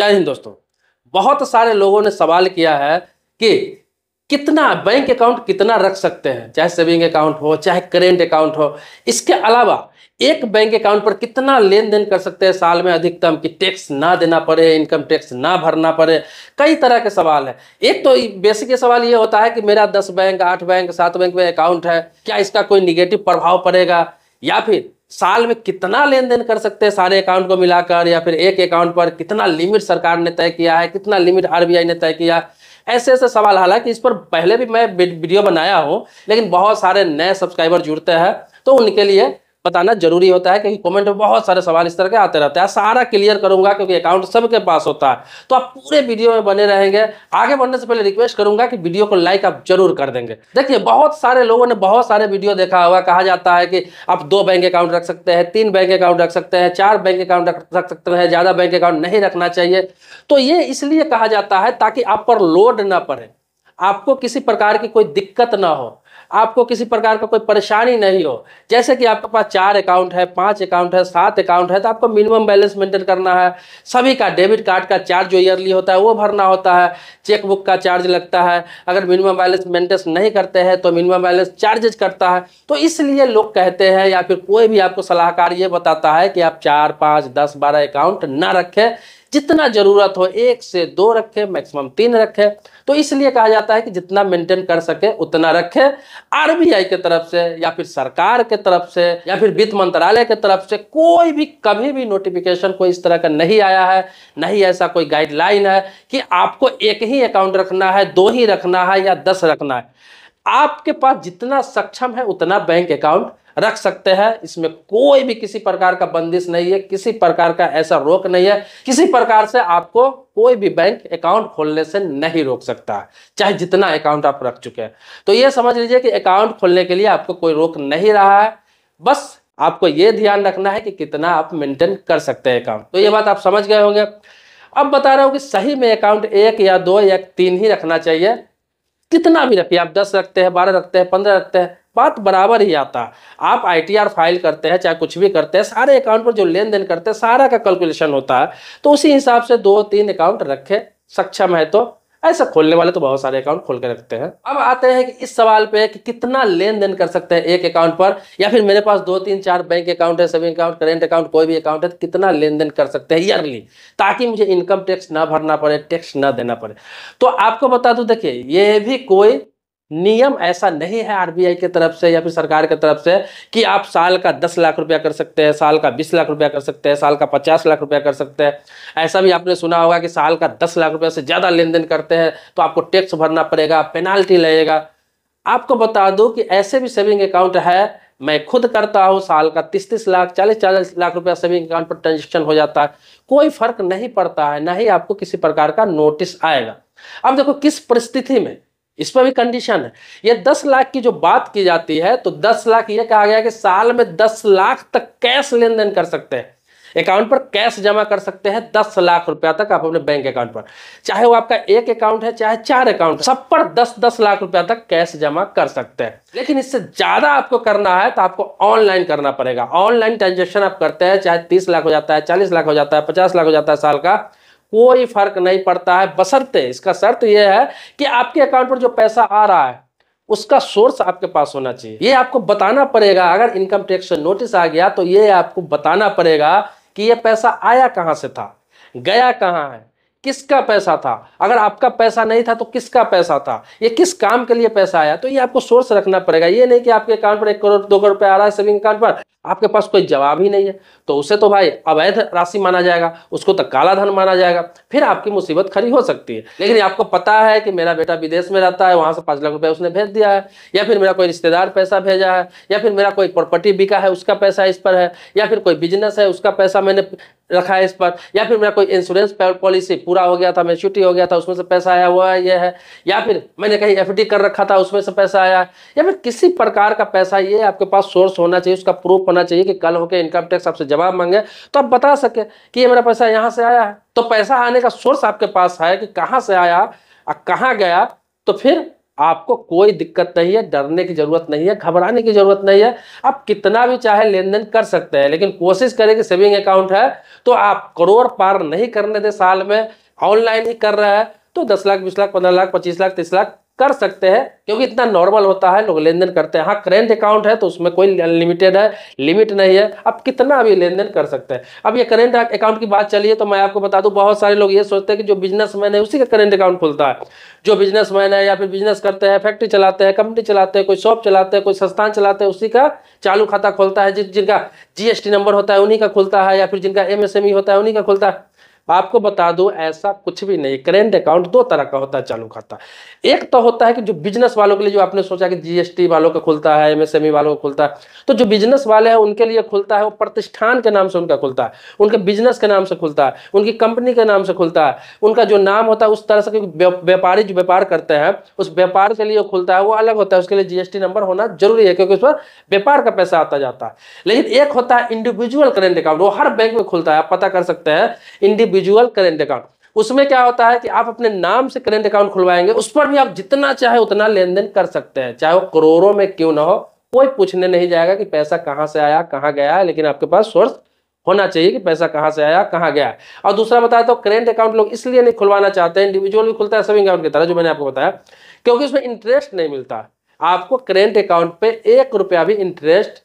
जय हिंद दोस्तों। बहुत सारे लोगों ने सवाल किया है कि कितना बैंक अकाउंट कितना रख सकते हैं, चाहे सेविंग अकाउंट हो चाहे करेंट अकाउंट हो, इसके अलावा एक बैंक अकाउंट पर कितना लेन देन कर सकते हैं साल में अधिकतम, कि टैक्स ना देना पड़े, इनकम टैक्स ना भरना पड़े। कई तरह के सवाल है। एक तो बेसिक सवाल ये होता है कि मेरा 10 बैंक 8 बैंक 7 बैंक में अकाउंट है, क्या इसका कोई निगेटिव प्रभाव पड़ेगा, या फिर साल में कितना लेन देन कर सकते हैं सारे अकाउंट को मिलाकर, या फिर एक अकाउंट पर कितना लिमिट सरकार ने तय किया है, कितना लिमिट आरबीआई ने तय किया है। ऐसे ऐसे सवाल, हालांकि इस पर पहले भी मैं वीडियो बनाया हूं, लेकिन बहुत सारे नए सब्सक्राइबर जुड़ते हैं तो उनके लिए बताना जरूरी होता है, क्योंकि कमेंट में बहुत सारे सवाल इस तरह के आते रहते हैं। सारा क्लियर करूंगा क्योंकि अकाउंट सबके पास होता है। तो आप पूरे वीडियो में बने रहेंगे। आगे बढ़ने से पहले रिक्वेस्ट करूंगा कि वीडियो को लाइक आप जरूर कर देंगे। देखिए, बहुत सारे लोगों ने बहुत सारे वीडियो देखा होगा, कहा जाता है कि आप 2 बैंक अकाउंट रख सकते हैं, 3 बैंक अकाउंट रख सकते हैं, 4 बैंक अकाउंट रख सकते हैं, ज़्यादा बैंक अकाउंट नहीं रखना चाहिए। तो ये इसलिए कहा जाता है ताकि आप पर लोड ना पड़े, आपको किसी प्रकार की कोई दिक्कत ना हो, आपको किसी प्रकार का कोई परेशानी नहीं हो। जैसे कि आपके पास 4 अकाउंट है, 5 अकाउंट है, 7 अकाउंट है, तो आपको मिनिमम बैलेंस मेंटेन करना है। सभी का डेबिट कार्ड का चार्ज जो ईयरली होता है वो भरना होता है, चेकबुक का चार्ज लगता है, अगर मिनिमम बैलेंस मेंटेन नहीं करते हैं तो मिनिमम बैलेंस चार्जेज करता है। तो इसलिए लोग कहते हैं या फिर कोई भी आपको सलाहकार ये बताता है कि आप 4, 5, 10, 12 अकाउंट ना रखें, जितना ज़रूरत हो 1 से 2 रखें, मैक्सिमम 3 रखें। तो इसलिए कहा जाता है कि जितना मेंटेन कर सके उतना रखें। आरबीआई के तरफ से या फिर सरकार के तरफ से या फिर वित्त मंत्रालय के तरफ से कोई भी कभी भी नोटिफिकेशन कोई इस तरह का नहीं आया है, नहीं ऐसा कोई गाइडलाइन है कि आपको 1 ही अकाउंट रखना है, 2 ही रखना है या 10 रखना है। आपके पास जितना सक्षम है उतना बैंक अकाउंट रख सकते हैं। इसमें कोई भी किसी प्रकार का बंदिश नहीं है, किसी प्रकार का ऐसा रोक नहीं है, किसी प्रकार से आपको कोई भी बैंक अकाउंट खोलने से नहीं रोक सकता है, चाहे जितना अकाउंट आप रख चुके हैं। तो ये समझ लीजिए कि अकाउंट खोलने के लिए आपको कोई रोक नहीं रहा है, बस आपको ये ध्यान रखना है कि कितना आप मेंटेन कर सकते हैं अकाउंट। तो ये बात आप समझ गए होंगे। अब बता रहा हूँ कि सही में अकाउंट 1 या 2 या 3 ही रखना चाहिए। कितना भी रखिए, आप 10 रखते हैं, 12 रखते हैं, 15 रखते हैं, बात बराबर ही आता है। आप ITR फाइल करते हैं चाहे कुछ भी करते हैं, सारे अकाउंट पर जो लेन देन करते हैं सारा का कैलकुलेशन होता है। तो उसी हिसाब से 2-3 अकाउंट रखे, सक्षम है तो। ऐसा खोलने वाले तो बहुत सारे अकाउंट खोल के रखते हैं। अब आते हैं कि इस सवाल पे कि कितना लेन देन कर सकते हैं एक अकाउंट पर, या फिर मेरे पास 2, 3, 4 बैंक अकाउंट है, सेविंग अकाउंट, करेंट अकाउंट, कोई भी अकाउंट है, तो कितना लेन देन कर सकते हैं ईयरली, ताकि मुझे इनकम टैक्स ना भरना पड़े, टैक्स ना देना पड़े। तो आपको बता दूं, देखिए ये भी कोई नियम ऐसा नहीं है आरबीआई के तरफ से या फिर सरकार के तरफ से कि आप साल का 10 लाख रुपया कर सकते हैं, साल का 20 लाख रुपया कर सकते हैं, साल का 50 लाख रुपया कर सकते हैं। ऐसा भी आपने सुना होगा कि साल का 10 लाख रुपया से ज़्यादा लेन देन करते हैं तो आपको टैक्स भरना पड़ेगा, पेनाल्टी लगेगा। आपको बता दूं कि ऐसे भी सेविंग अकाउंट है, मैं खुद करता हूँ, साल का 30-30 लाख 40-40 लाख रुपया सेविंग अकाउंट पर ट्रांजेक्शन हो जाता है। कोई फर्क नहीं पड़ता है, ना ही आपको किसी प्रकार का नोटिस आएगा। अब देखो किस परिस्थिति में, इस पर भी कंडीशन है। ये 10 लाख की जो बात की जाती है, तो 10 लाख ये कहा गया कि साल में 10 लाख तक कैश लेन देन कर सकते हैं, अकाउंट पर कैश जमा कर सकते हैं 10 लाख रुपया तक आप अपने बैंक अकाउंट पर, चाहे वो आपका 1 अकाउंट है चाहे 4 अकाउंट, सब पर 10-10 लाख रुपया तक कैश जमा कर सकते हैं। लेकिन इससे ज़्यादा आपको करना है तो आपको ऑनलाइन करना पड़ेगा। ऑनलाइन ट्रांजेक्शन आप करते हैं, चाहे 30 लाख हो जाता है, 40 लाख हो जाता है, 50 लाख हो जाता है, साल का कोई फर्क नहीं पड़ता है, बशर्ते इसका शर्त यह है कि आपके अकाउंट पर जो पैसा आ रहा है उसका सोर्स आपके पास होना चाहिए। ये आपको बताना पड़ेगा। अगर इनकम टैक्स से नोटिस आ गया तो ये आपको बताना पड़ेगा कि ये पैसा आया कहाँ से था, गया कहाँ है, किसका पैसा था। अगर आपका पैसा नहीं था तो किसका पैसा था, ये किस काम के लिए पैसा आया, तो ये आपको सोर्स रखना पड़ेगा। ये नहीं कि आपके अकाउंट पर 1 करोड़ 2 करोड़ रुपये आ रहा है सेविंग अकाउंट पर, आपके पास कोई जवाब ही नहीं है, तो उसे तो भाई अवैध राशि माना जाएगा, उसको तो काला धन माना जाएगा, फिर आपकी मुसीबत खड़ी हो सकती है। लेकिन आपको पता है कि मेरा बेटा विदेश में रहता है, वहाँ से 5 लाख रुपये उसने भेज दिया है, या फिर मेरा कोई रिश्तेदार पैसा भेजा है, या फिर मेरा कोई प्रॉपर्टी बिका है उसका पैसा इस पर है, या फिर कोई बिजनेस है उसका पैसा मैंने रखा है इस पर, या फिर मेरा कोई इंश्योरेंस पॉलिसी पूरा हो गया था, मैच्योरिटी हो गया था, उसमें से पैसा आया हुआ है, यह है, या फिर मैंने कहीं एफडी कर रखा था उसमें से पैसा आया, या फिर किसी प्रकार का पैसा, ये आपके पास सोर्स होना चाहिए, उसका प्रूफ होना चाहिए कि कल होकर इनकम टैक्स आपसे जवाब मांगे तो आप बता सके कि ये मेरा पैसा यहाँ से आया है। तो पैसा आने का सोर्स आपके पास है कि कहाँ से आया और कहाँ गया, तो फिर आपको कोई दिक्कत नहीं है, डरने की जरूरत नहीं है, घबराने की जरूरत नहीं है। आप कितना भी चाहे लेन देन कर सकते हैं, लेकिन कोशिश करें कि सेविंग अकाउंट है तो आप करोड़ पार नहीं करने दें साल में। ऑनलाइन ही कर रहा है तो 10 लाख, 20 लाख, 15 लाख, 25 लाख, 30 लाख कर सकते हैं, क्योंकि इतना नॉर्मल होता है, लोग लेन देन करते हैं। हाँ, करेंट अकाउंट है तो उसमें कोई अनलिमिटेड है, लिमिट नहीं है, आप कितना अभी लेन देन कर सकते हैं। अब ये करेंट अकाउंट की बात चलिए तो मैं आपको बता दूं, बहुत सारे लोग ये सोचते हैं कि जो बिजनेसमैन है उसी का करेंट अकाउंट खुलता है। जो बिजनेसमैन है या फिर बिजनेस करते हैं, फैक्ट्री चलाते हैं, कंपनी चलाते हैं, कोई शॉप चलाते हैं, कोई संस्थान चलाते हैं, उसी का चालू खाता खुलता है। जिनका GST नंबर होता है उन्हीं का खुलता है, या फिर जिनका MSME होता है उन्हीं का खुलता है। आपको बता दूं ऐसा कुछ भी नहीं। करेंट अकाउंट 2 तरह का होता है चालू खाता। एक तो होता है कि जो बिजनेस वालों के लिए, जो आपने सोचा कि GST वालों का खुलता है, MSME वालों का खुलता है, तो जो बिजनेस वाले हैं उनके लिए खुलता है, वो प्रतिष्ठान के नाम से उनका खुलता है, उनके बिजनेस के नाम से खुलता है, उनकी कंपनी के नाम से खुलता है, उनका जो नाम होता है उस तरह से, क्योंकि व्यापारी जो व्यापार करते हैं उस व्यापार के लिए खुलता है, वो अलग होता है, उसके लिए GST नंबर होना जरूरी है, क्योंकि उस पर व्यापार का पैसा आता जाता है। लेकिन एक होता है इंडिविजुअल करेंट अकाउंट, वो हर बैंक में खुलता है, आप पता कर सकते हैं इंडिविजुअल करेंट अकाउंट। उसमें क्या होता है कि आप अपने नाम से करेंट अकाउंट खुलवाएंगे, उस पर भी आप जितना चाहे उतना लेन देन कर सकते हैं, चाहे वो करोड़ों में क्यों ना हो। कोई पूछने नहीं जाएगा कि पैसा कहां से आया कहां गया, लेकिन आपके पास सोर्स होना चाहिए कि पैसा कहां से आया कहां गया। और दूसरा बताया तो करेंट अकाउंट लोग इसलिए नहीं खुलवाना चाहते, इंडिविजुअल भी खुलता है सेविंग अकाउंट की तरह जो मैंने आपको बताया, क्योंकि उसमें इंटरेस्ट नहीं मिलता। आपको करेंट अकाउंट पर 1 रुपया भी इंटरेस्ट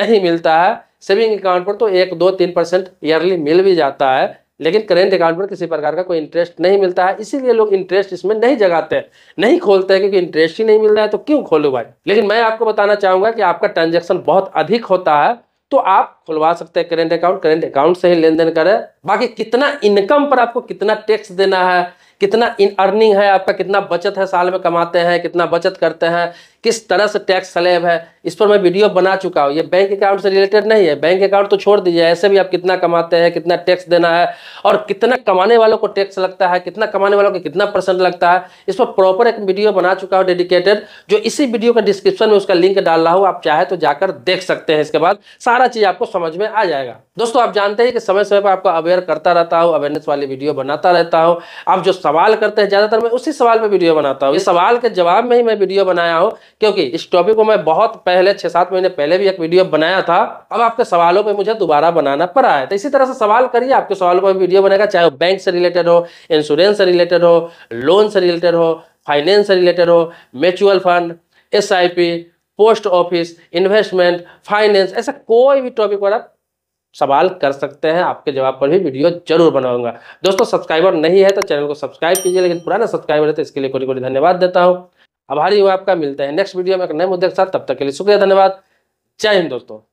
नहीं मिलता है, सेविंग अकाउंट पर तो 1, 2, 3% ईयरली मिल भी जाता है, लेकिन करेंट अकाउंट पर किसी प्रकार का कोई इंटरेस्ट नहीं मिलता है। इसीलिए लोग इंटरेस्ट इसमें नहीं जगाते हैं, नहीं खोलते हैं, क्योंकि इंटरेस्ट ही नहीं मिल रहा है तो क्यों खोलो भाई। लेकिन मैं आपको बताना चाहूँगा कि आपका ट्रांजैक्शन बहुत अधिक होता है तो आप खुलवा सकते हैं करेंट अकाउंट, करेंट अकाउंट से ही लेन देन करें। बाकी कितना इनकम पर आपको कितना टैक्स देना है, कितना अर्निंग है आपका, कितना बचत है, साल में कमाते हैं कितना बचत करते हैं, किस तरह से टैक्स स्लैब है, इस पर मैं वीडियो बना चुका हूँ। ये बैंक अकाउंट से रिलेटेड नहीं है, बैंक अकाउंट तो छोड़ दीजिए, ऐसे भी आप कितना कमाते हैं, कितना टैक्स देना है, और कितना कमाने वालों को टैक्स लगता है, कितना कमाने वालों को कितना परसेंट लगता है, इस पर प्रॉपर एक वीडियो बना चुका हूँ डेडिकेटेड, जो इसी वीडियो का डिस्क्रिप्शन में उसका लिंक डाल रहा हूँ, आप चाहे तो जाकर देख सकते हैं। इसके बाद सारा चीज़ आपको समझ में आ जाएगा। दोस्तों आप जानते हैं कि समय समय पर आपको अवेयर करता रहता हूँ, अवेयरनेस वाली वीडियो बनाता रहता हूँ। आप जो सवाल करते हैं ज़्यादातर मैं उसी सवाल पर वीडियो बनाता हूँ, इस सवाल के जवाब में ही मैं वीडियो बनाया हूँ, क्योंकि इस टॉपिक को मैं बहुत पहले 6-7 महीने पहले भी एक वीडियो बनाया था। अब आपके सवालों पे मुझे दोबारा बनाना पड़ा है, तो इसी तरह से सवाल करिए, आपके सवालों पर वीडियो बनेगा, चाहे बैंक से रिलेटेड हो, इंश्योरेंस से रिलेटेड हो, लोन से रिलेटेड हो, फाइनेंस से रिलेटेड हो, mutual fund, SIP, post office, investment, finance, ऐसा कोई भी टॉपिक पर आप सवाल कर सकते हैं, आपके जवाब पर भी वीडियो जरूर बनाऊंगा। दोस्तों सब्सक्राइबर नहीं है तो चैनल को सब्सक्राइब कीजिए, लेकिन पुराना सब्सक्राइबर है तो इसके लिए कोटि-कोटि धन्यवाद देता हूँ, आभारी हूँ आपका। मिलते हैं नेक्स्ट वीडियो में एक नए मुद्दे के साथ, तब तक के लिए शुक्रिया, धन्यवाद, जय हिंद दोस्तों।